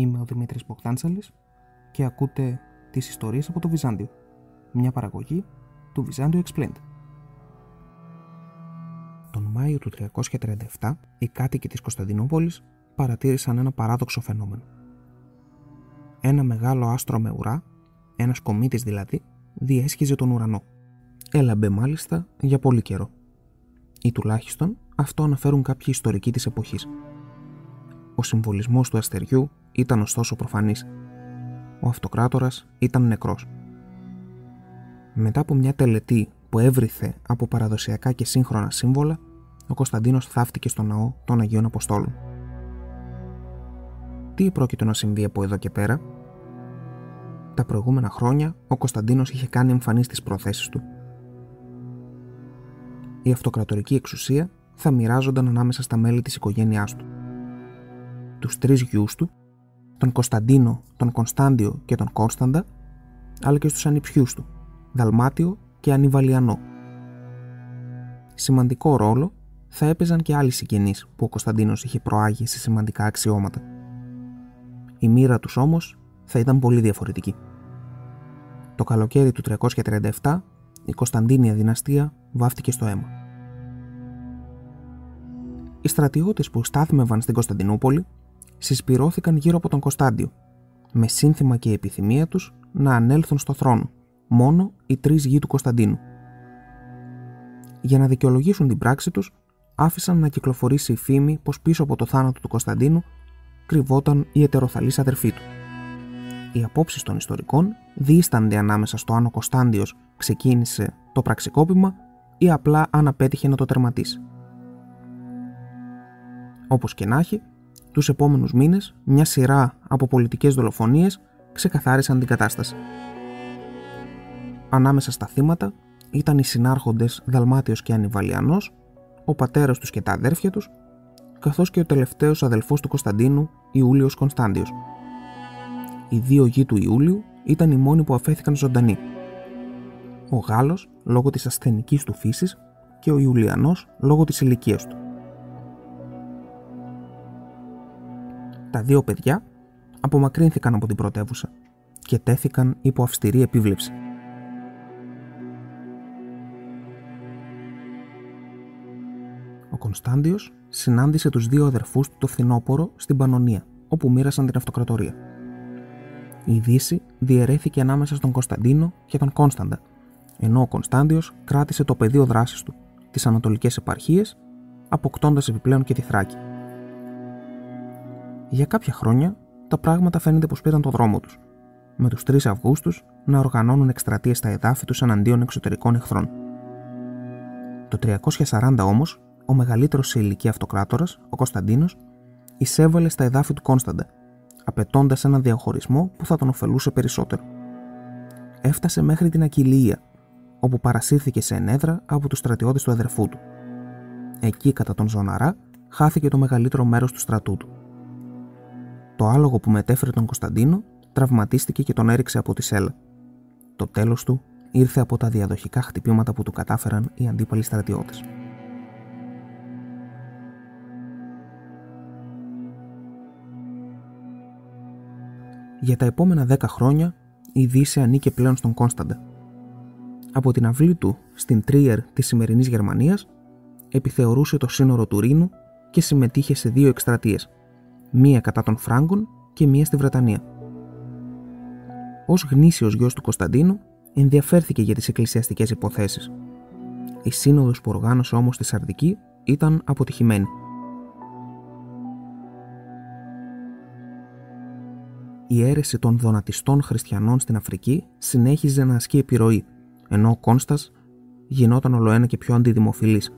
Είμαι ο Δημήτρης Ποκτάντσαλης και ακούτε τις ιστορίες από το Βυζάντιο, μια παραγωγή του Βυζάντιο Explained. Τον Μάιο του 337, οι κάτοικοι της Κωνσταντινούπολης παρατήρησαν ένα παράδοξο φαινόμενο. Ένα μεγάλο άστρο με ουρά, ένας κομήτης δηλαδή, διέσχιζε τον ουρανό. Έλαμπε μάλιστα για πολύ καιρό. Ή τουλάχιστον αυτό αναφέρουν κάποιοι ιστορικοί της εποχής. Ο συμβολισμός του αστεριού ήταν ωστόσο προφανής. Ο αυτοκράτορας ήταν νεκρός. Μετά από μια τελετή που έβριθε από παραδοσιακά και σύγχρονα σύμβολα, ο Κωνσταντίνος θαύτηκε στο ναό των Αγίων Αποστόλων. Τι πρόκειται να συμβεί από εδώ και πέρα? Τα προηγούμενα χρόνια ο Κωνσταντίνος είχε κάνει εμφανείς τις προθέσεις του. Η αυτοκρατορική εξουσία θα μοιράζονταν ανάμεσα στα μέλη της οικογένειάς του. Τους τρεις γιους του, τον Κωνσταντίνο, τον Κωνστάντιο και τον Κώνσταντα, αλλά και στους ανιψιούς του, Δαλμάτιο και Ανιβαλιανό. Σημαντικό ρόλο θα έπαιζαν και άλλοι συγγενείς που ο Κωνσταντίνος είχε προάγει σε σημαντικά αξιώματα. Η μοίρα τους όμως θα ήταν πολύ διαφορετική. Το καλοκαίρι του 337 η Κωνσταντίνια δυναστεία βάφτηκε στο αίμα. Οι στρατιώτες που στάθμευαν στην Κωνσταντινούπολη συσπυρώθηκαν γύρω από τον Κωνστάντιο, με σύνθημα και επιθυμία τους να ανέλθουν στο θρόνο, μόνο οι τρεις γη του Κωνσταντίνου. Για να δικαιολογήσουν την πράξη τους, άφησαν να κυκλοφορήσει η φήμη πως πίσω από το θάνατο του Κωνσταντίνου κρυβόταν η ετεροθαλής αδερφή του. Οι απόψεις των ιστορικών διήστανται ανάμεσα στο αν ο Κωνστάντιος ξεκίνησε το πραξικόπημα ή απλά αν απέτυχε να το τερματίσει. Όπως και να έχει, τους επόμενους μήνες μια σειρά από πολιτικές δολοφονίες ξεκαθάρισαν την κατάσταση. Ανάμεσα στα θύματα ήταν οι συνάρχοντες Δαλμάτιος και Ανιβαλιανός, ο πατέρας τους και τα αδέρφια τους, καθώς και ο τελευταίος αδελφός του Κωνσταντίνου, Ιούλιος Κωνστάντιος. Οι δύο γη του Ιούλιου ήταν οι μόνοι που αφέθηκαν ζωντανοί. Ο Γάλλος λόγω της ασθενικής του φύσης και ο Ιουλιανός λόγω της ηλικίας του. Τα δύο παιδιά απομακρύνθηκαν από την πρωτεύουσα και τέθηκαν υπό αυστηρή επίβλεψη. Ο Κωνστάντιος συνάντησε τους δύο αδερφούς του το φθινόπωρο στην Πανωνία, όπου μοίρασαν την αυτοκρατορία. Η Δύση διαιρέθηκε ανάμεσα στον Κωνσταντίνο και τον Κώνσταντα, ενώ ο Κωνστάντιος κράτησε το πεδίο δράσης του, τις ανατολικές επαρχίες, αποκτώντας επιπλέον και τη Θράκη. Για κάποια χρόνια τα πράγματα φαίνεται πως πήραν το δρόμο τους, με τους 3 Αυγούστους να οργανώνουν εκστρατείες στα εδάφη τους εναντίον εξωτερικών εχθρών. Το 340 όμως, ο μεγαλύτερος σε ηλικία αυτοκράτορας, ο Κωνσταντίνος, εισέβαλε στα εδάφη του Κώνσταντα, απαιτώντας έναν διαχωρισμό που θα τον ωφελούσε περισσότερο. Έφτασε μέχρι την Ακυλία, όπου παρασύρθηκε σε ενέδρα από τους στρατιώτες του αδερφού του. Εκεί, κατά τον Ζωναρά, χάθηκε το μεγαλύτερο μέρος του στρατού του. Το άλογο που μετέφερε τον Κωνσταντίνο τραυματίστηκε και τον έριξε από τη σέλα. Το τέλος του ήρθε από τα διαδοχικά χτυπήματα που του κατάφεραν οι αντίπαλοι στρατιώτες. Για τα επόμενα 10 χρόνια η Δύση ανήκε πλέον στον Κώνσταντα. Από την αυλή του στην Τριρ της σημερινής Γερμανίας επιθεωρούσε το σύνορο του Ρήνου και συμμετείχε σε 2 εκστρατείες, μία κατά των Φράγκων και μία στη Βρετανία. Ως γνήσιος γιος του Κωνσταντίνου ενδιαφέρθηκε για τις εκκλησιαστικές υποθέσεις. Η σύνοδος που οργάνωσε όμως στη Σαρδική ήταν αποτυχημένη. Η αίρεση των δονατιστών χριστιανών στην Αφρική συνέχιζε να ασκεί επιρροή, ενώ ο Κώνστας γινόταν ολοένα και πιο αντιδημοφιλής.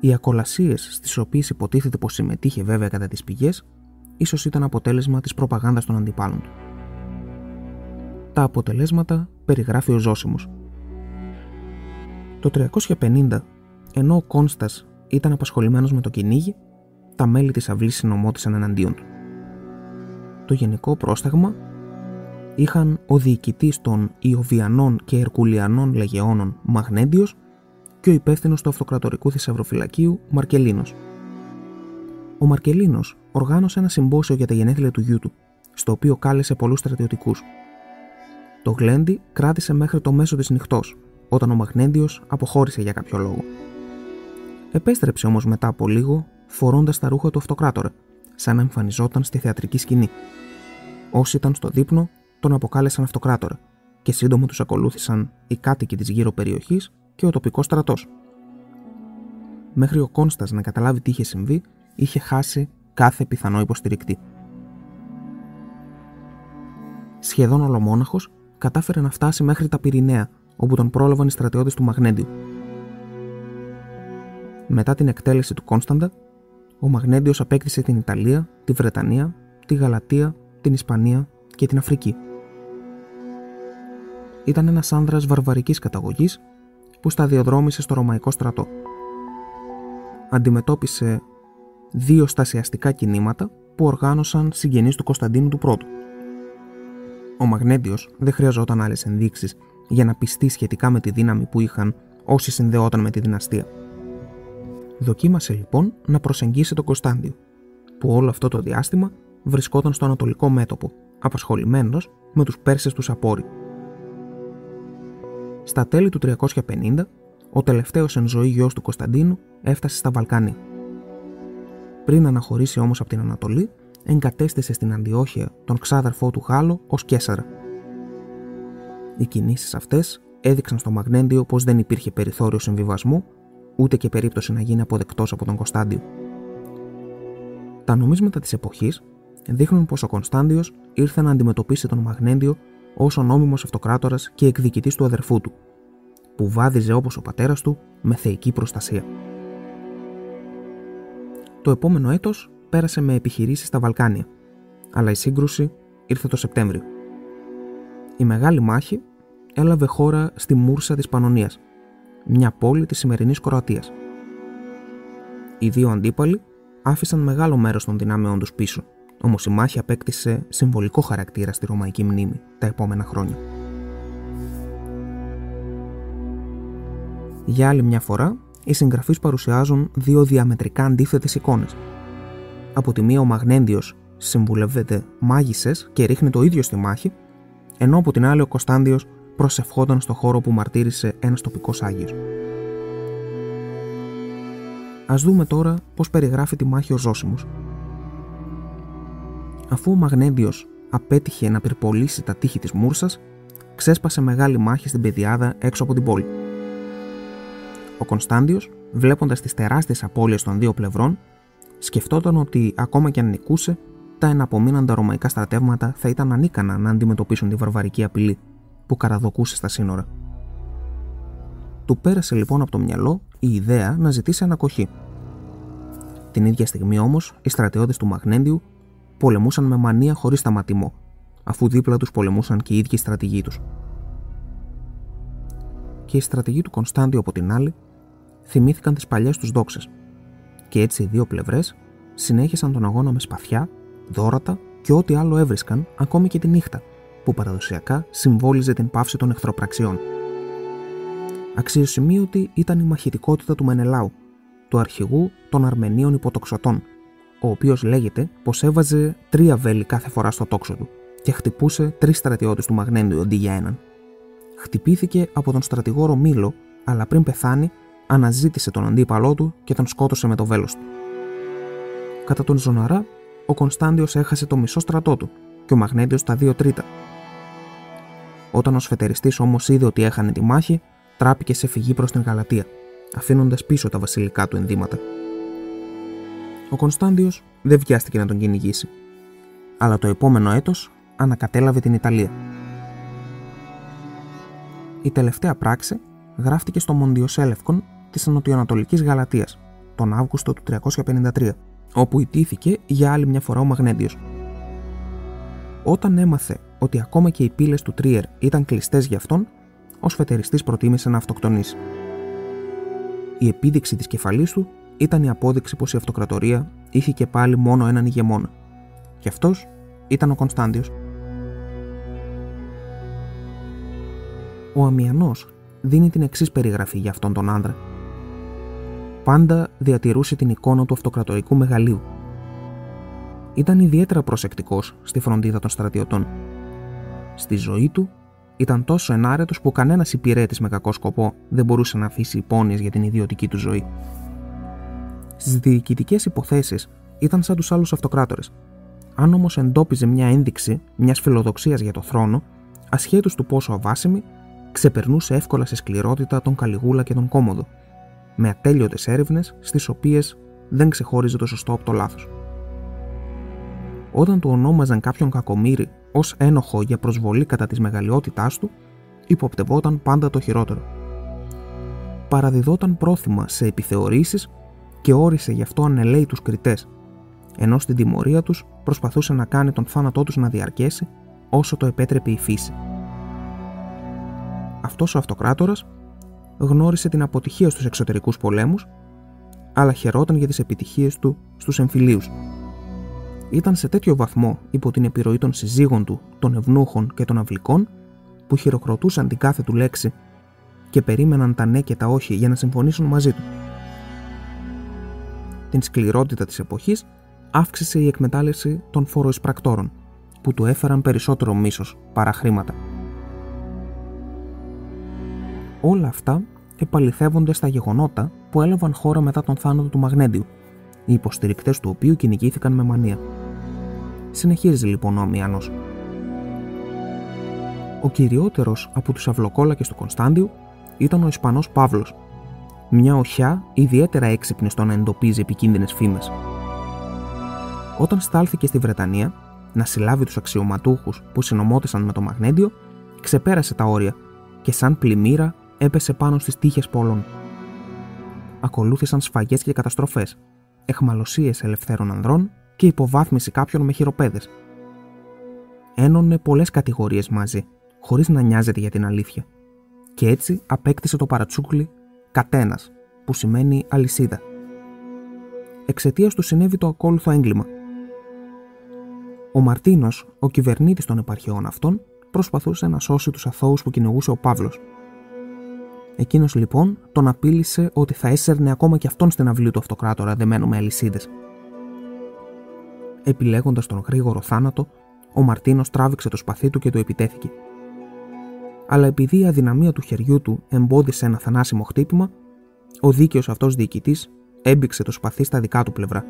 Οι ακολασίες στις οποίες υποτίθεται πως συμμετείχε βέβαια κατά τις πηγές, ίσως ήταν αποτέλεσμα της προπαγάνδας των αντιπάλων του. Τα αποτελέσματα περιγράφει ο Ζώσιμος. Το 350, ενώ ο Κώνστας ήταν απασχολημένος με το κυνήγι, τα μέλη της αυλής συνομότησαν εναντίον του. Το γενικό πρόσταγμα είχαν ο διοικητής των Ιωβιανών και Ερκουλιανών λεγεώνων Μαγνέντιος και ο υπεύθυνος του αυτοκρατορικού θησαυροφυλακίου Μαρκελίνος. ο Μαρκελίνος οργάνωσε ένα συμπόσιο για τα γενέθλια του γιού του, στο οποίο κάλεσε πολλούς στρατιωτικούς. Το γλέντι κράτησε μέχρι το μέσο της νυχτός, όταν ο Μαγνέντιος αποχώρησε για κάποιο λόγο. Επέστρεψε όμως μετά από λίγο, φορώντας τα ρούχα του αυτοκράτορα, σαν να εμφανιζόταν στη θεατρική σκηνή. Όσοι ήταν στο δείπνο, τον αποκάλεσαν αυτοκράτορα, και σύντομα τους ακολούθησαν οι κάτοικοι της γύρω περιοχής και ο τοπικός στρατός. Μέχρι ο Κώνστας να καταλάβει τι είχε συμβεί, είχε χάσει κάθε πιθανό υποστηρικτή. Σχεδόν ολομόναχος, κατάφερε να φτάσει μέχρι τα Πυρηναία, όπου τον πρόλαβαν οι στρατιώτες του Μαγνέντιου. Μετά την εκτέλεση του Κωνσταντά, ο Μαγνέντιος απέκτησε την Ιταλία, τη Βρετανία, τη Γαλατεία, την Ισπανία και την Αφρική. Ήταν ένας άνδρας βαρβαρικής καταγωγής που σταδιοδρόμησε στο Ρωμαϊκό στρατό. Αντιμετώπισε δύο στασιαστικά κινήματα που οργάνωσαν συγγενείς του Κωνσταντίνου του Πρώτου. Ο Μαγνέντιος δεν χρειαζόταν άλλες ενδείξεις για να πιστεί σχετικά με τη δύναμη που είχαν όσοι συνδεόταν με τη δυναστεία. Δοκίμασε λοιπόν να προσεγγίσει τον Κωνστάντιο, που όλο αυτό το διάστημα βρισκόταν στο ανατολικό μέτωπο, απασχολημένος με τους Πέρσες του Σαπόρη. Στα τέλη του 350, ο τελευταίος εν ζωή γιος του Κωνσταντίνου έφτασε στα Βαλκάνια. Πριν αναχωρήσει όμως από την Ανατολή, εγκατέστησε στην Αντιόχεια τον ξάδερφό του Γάλλο ως Καίσαρα. Οι κινήσεις αυτές έδειξαν στο Μαγνέντιο πως δεν υπήρχε περιθώριο συμβιβασμού, ούτε και περίπτωση να γίνει αποδεκτός από τον Κωνστάντιο. Τα νομίσματα της εποχής δείχνουν πως ο Κωνστάντιος ήρθε να αντιμετωπίσει τον Μαγνέντιο ως ο νόμιμος αυτοκράτορας και εκδικητής του αδερφού του, που βάδιζε όπως ο πατέρας του με θεϊκή προστασία. Το επόμενο έτος πέρασε με επιχειρήσεις στα Βαλκάνια, αλλά η σύγκρουση ήρθε το Σεπτέμβριο. Η μεγάλη μάχη έλαβε χώρα στη Μούρσα της Πανωνίας, μια πόλη της σημερινής Κροατίας. Οι δύο αντίπαλοι άφησαν μεγάλο μέρος των δυνάμεών τους πίσω, όμως η μάχη απέκτησε συμβολικό χαρακτήρα στη ρωμαϊκή μνήμη τα επόμενα χρόνια. Για άλλη μια φορά, οι συγγραφείς παρουσιάζουν δύο διαμετρικά αντίθετες εικόνες. Από τη μία ο Μαγνέντιος συμβουλεύεται μάγισσες και ρίχνει το ίδιο στη μάχη, ενώ από την άλλη ο Κωνστάντιος προσευχόταν στο χώρο που μαρτύρησε ένας τοπικός άγιος. Ας δούμε τώρα πώς περιγράφει τη μάχη ο Ζώσιμος. Αφού ο Μαγνέντιος απέτυχε να πυρπολίσει τα τείχη της Μούρσας, ξέσπασε μεγάλη μάχη στην πεδιάδα έξω από την πόλη. Ο Κωνστάντιος, βλέποντας τις τεράστιες απώλειες των δύο πλευρών, σκεφτόταν ότι ακόμα και αν νικούσε, τα εναπομείναντα ρωμαϊκά στρατεύματα θα ήταν ανίκανα να αντιμετωπίσουν τη βαρβαρική απειλή που καραδοκούσε στα σύνορα. Του πέρασε λοιπόν από το μυαλό η ιδέα να ζητήσει ανακοχή. Την ίδια στιγμή όμως, οι στρατιώτες του Μαγνέντιου πολεμούσαν με μανία χωρίς σταματημό, αφού δίπλα τους πολεμούσαν και οι ίδιοι στρατηγοί τους. Και οι στρατηγοί του Κωνσταντίου από την άλλη θυμήθηκαν τις παλιές τους δόξες, και έτσι οι δύο πλευρές συνέχισαν τον αγώνα με σπαθιά, δώρατα και ό,τι άλλο έβρισκαν ακόμη και τη νύχτα, που παραδοσιακά συμβόλιζε την πάυση των εχθροπραξιών. Αξιοσημείωτη ήταν η μαχητικότητα του Μενελάου, του αρχηγού των Αρμενίων υποτοξωτών, ο οποίος λέγεται πως έβαζε 3 βέλη κάθε φορά στο τόξο του και χτυπούσε 3 στρατιώτες του Μαγνέντιου αντί για έναν. Χτυπήθηκε από τον στρατηγόρο Μίλο, αλλά πριν πεθάνει, αναζήτησε τον αντίπαλό του και τον σκότωσε με το βέλος του. Κατά τον Ζωναρά, ο Κωνστάντιος έχασε το μισό στρατό του και ο Μαγνέντιος τα 2/3. Όταν ο σφετεριστής όμως είδε ότι έχανε τη μάχη, τράπηκε σε φυγή προς την Γαλατεία, αφήνοντας πίσω τα βασιλικά του ενδύματα. Ο Κωνστάντιος δεν βιάστηκε να τον κυνηγήσει, αλλά το επόμενο έτος ανακατέλαβε την Ιταλία. Η τελευταία πράξη γράφτηκε στο Μοντιοσέλευκον της νοτιοανατολικής Γαλατείας τον Αύγουστο του 353, όπου ιτήθηκε για άλλη μια φορά ο Μαγνέντιος. Όταν έμαθε ότι ακόμα και οι πύλες του Τριρ ήταν κλειστές για αυτόν, ο σφετεριστής προτίμησε να αυτοκτονήσει. Η επίδειξη της κεφαλής του ήταν η απόδειξη πως η αυτοκρατορία είχε και πάλι μόνο έναν ηγεμόνα, και αυτός ήταν ο Κωνστάντιος. Ο Αμυανός δίνει την εξής περιγραφή για αυτόν τον άνδρα. Πάντα διατηρούσε την εικόνα του αυτοκρατορικού μεγαλείου, ήταν ιδιαίτερα προσεκτικός στη φροντίδα των στρατιωτών. Στη ζωή του ήταν τόσο ενάρετος που κανένας υπηρέτης με κακό σκοπό δεν μπορούσε να αφήσει υπόνοιες για την ιδιωτική του ζωή. Στις διοικητικές υποθέσεις ήταν σαν τους άλλους αυτοκράτορες. Αν όμως εντόπιζε μια ένδειξη μιας φιλοδοξίας για το θρόνο, ασχέτως του πόσο αβάσιμη, ξεπερνούσε εύκολα σε σκληρότητα τον Καλιγούλα και τον Κόμοδο, με ατέλειωτες έρευνες στις οποίες δεν ξεχώριζε το σωστό από το λάθος. Όταν του ονόμαζαν κάποιον κακομοίρη ως ένοχο για προσβολή κατά της μεγαλειότητάς του, υποπτευόταν πάντα το χειρότερο. Παραδιδόταν πρόθυμα σε επιθεωρήσεις και όρισε γι' αυτό ανελαίητους κριτές, ενώ στην τιμωρία τους προσπαθούσε να κάνει τον θάνατό τους να διαρκέσει όσο το επέτρεπε η φύση. Αυτός ο αυτοκράτορας γνώρισε την αποτυχία στους εξωτερικούς πολέμους, αλλά χαιρόταν για τις επιτυχίες του στους εμφυλίους. Ήταν σε τέτοιο βαθμό υπό την επιρροή των συζύγων του, των ευνούχων και των αυλικών, που χειροκροτούσαν την κάθε του λέξη και περίμεναν τα ναι και τα όχι για να συμφωνήσουν μαζί του. Την σκληρότητα της εποχής αύξησε η εκμετάλλευση των φοροεισπρακτόρων, που του έφεραν περισσότερο μίσος παρά χρήματα. Όλα αυτά επαληθεύονται στα γεγονότα που έλαβαν χώρα μετά τον θάνατο του Μαγνέντιου, οι υποστηρικτές του οποίου κυνηγήθηκαν με μανία. Συνεχίζει λοιπόν ο Αμυανός. Ο κυριότερος από τους αυλοκόλακες του Κωνστάντιου ήταν ο Ισπανός Παύλος, μια οχιά ιδιαίτερα έξυπνη στο να εντοπίζει επικίνδυνες φήμες. Όταν στάλθηκε στη Βρετανία να συλλάβει τους αξιωματούχους που συνομότησαν με τον Μαγνέντιο, ξεπέρασε τα όρια και σαν πλημμύρα έπεσε πάνω στις τείχες πολλών. Ακολούθησαν σφαγές και καταστροφές, εχμαλωσίες ελευθέρων ανδρών και υποβάθμιση κάποιων με χειροπέδες. Ένωνε πολλές κατηγορίες μαζί, χωρίς να νοιάζεται για την αλήθεια, και έτσι απέκτησε το παρατσούκλι «κατένας», που σημαίνει αλυσίδα. Εξαιτίας του συνέβη το ακόλουθο έγκλημα. Ο Μαρτίνος, ο κυβερνήτης των επαρχιών αυτών, προσπαθούσε να σώσει τους αθώους που κυνηγούσε ο Παύλος. Εκείνος λοιπόν τον απείλησε ότι θα έσαιρνε ακόμα και αυτόν στην αυλή του αυτοκράτορα δεμένο με αλυσίδες. Επιλέγοντας τον γρήγορο θάνατο, ο Μαρτίνος τράβηξε το σπαθί του και του επιτέθηκε. Αλλά επειδή η αδυναμία του χεριού του εμπόδισε ένα θανάσιμο χτύπημα, ο δίκαιος αυτός διοικητής έμπηξε το σπαθί στα δικά του πλευρά.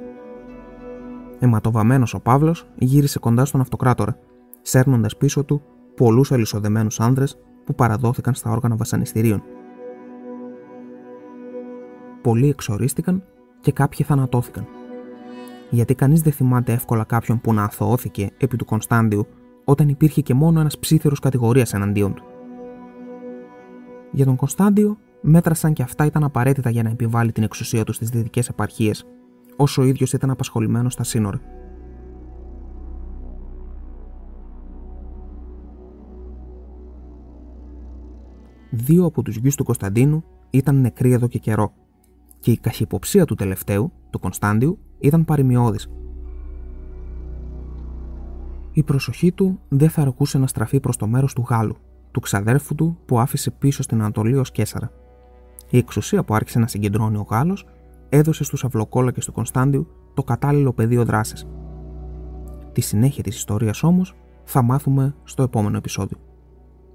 Αιματοβαμμένος ο Παύλος γύρισε κοντά στον αυτοκράτορα, σέρνοντας πίσω του πολλούς αλυσοδεμένους άνδρες που παραδόθηκαν στα όργανα βασανιστηρίων. Πολλοί εξορίστηκαν και κάποιοι θανατώθηκαν. Γιατί κανείς δεν θυμάται εύκολα κάποιον που να αθωώθηκε επί του Κωνσταντιού, όταν υπήρχε και μόνο ένας ψήθυρος κατηγορίας εναντίον του. Για τον Κωνσταντιο μέτρασαν και αυτά ήταν απαραίτητα για να επιβάλλει την εξουσία του στις δυτικές επαρχίες, όσο ο ίδιος ήταν απασχολημένος στα σύνορα. Δύο από τους γιους του Κωνσταντίνου ήταν νεκροί εδώ και καιρό, και η καχυποψία του τελευταίου, του Κωνσταντιου, ήταν παρημιώδης. Η προσοχή του δεν θα αρκούσε να στραφεί προς το μέρος του Γάλλου, του ξαδέρφου του που άφησε πίσω στην Ανατολή ως Καίσαρα. Η εξουσία που άρχισε να συγκεντρώνει ο Γάλλος έδωσε στους αυλοκόλακες του Κωνσταντιου το κατάλληλο πεδίο δράσης. Τη συνέχεια της ιστορίας όμως θα μάθουμε στο επόμενο επεισόδιο.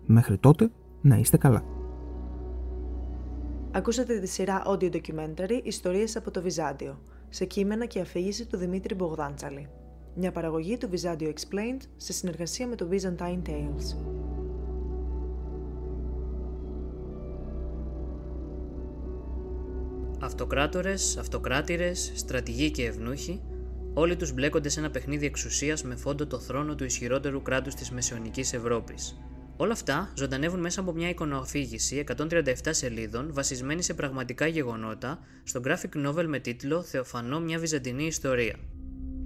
Μέχρι τότε, να είστε καλά. Ακούσατε τη σειρά audio documentary «Ιστορίες από το Βυζάντιο», σε κείμενα και αφήγηση του Δημήτρη Ποκτάντσαλη. Μια παραγωγή του Byzantine Explained σε συνεργασία με το Byzantine Tales. Αυτοκράτορες, αυτοκράτηρες, στρατηγοί και ευνούχοι, όλοι τους μπλέκονται σε ένα παιχνίδι εξουσίας με φόντο το θρόνο του ισχυρότερου κράτους της Μεσαιωνικής Ευρώπης. Όλα αυτά ζωντανεύουν μέσα από μια εικονοαφήγηση 137 σελίδων βασισμένη σε πραγματικά γεγονότα στο graphic novel με τίτλο «Θεοφανό, μια Βυζαντινή ιστορία».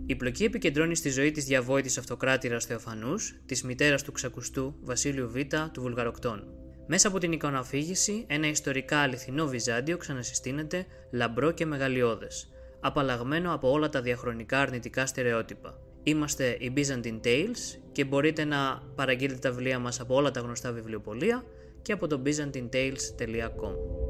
Η πλοκή επικεντρώνει στη ζωή της διαβόητης αυτοκράτηρας Θεοφανούς, της μητέρας του ξακουστού Βασίλειου Β του Βουλγαροκτώνου. Μέσα από την εικονοαφήγηση, ένα ιστορικά αληθινό Βυζάντιο ξανασυστήνεται λαμπρό και μεγαλειώδες, απαλλαγμένο από όλα τα διαχρονικά αρνητικά στερεότυπα. Είμαστε οι Byzantine Tales και μπορείτε να παραγγείλετε τα βιβλία μας από όλα τα γνωστά βιβλιοπωλεία και από το byzantinetales.com.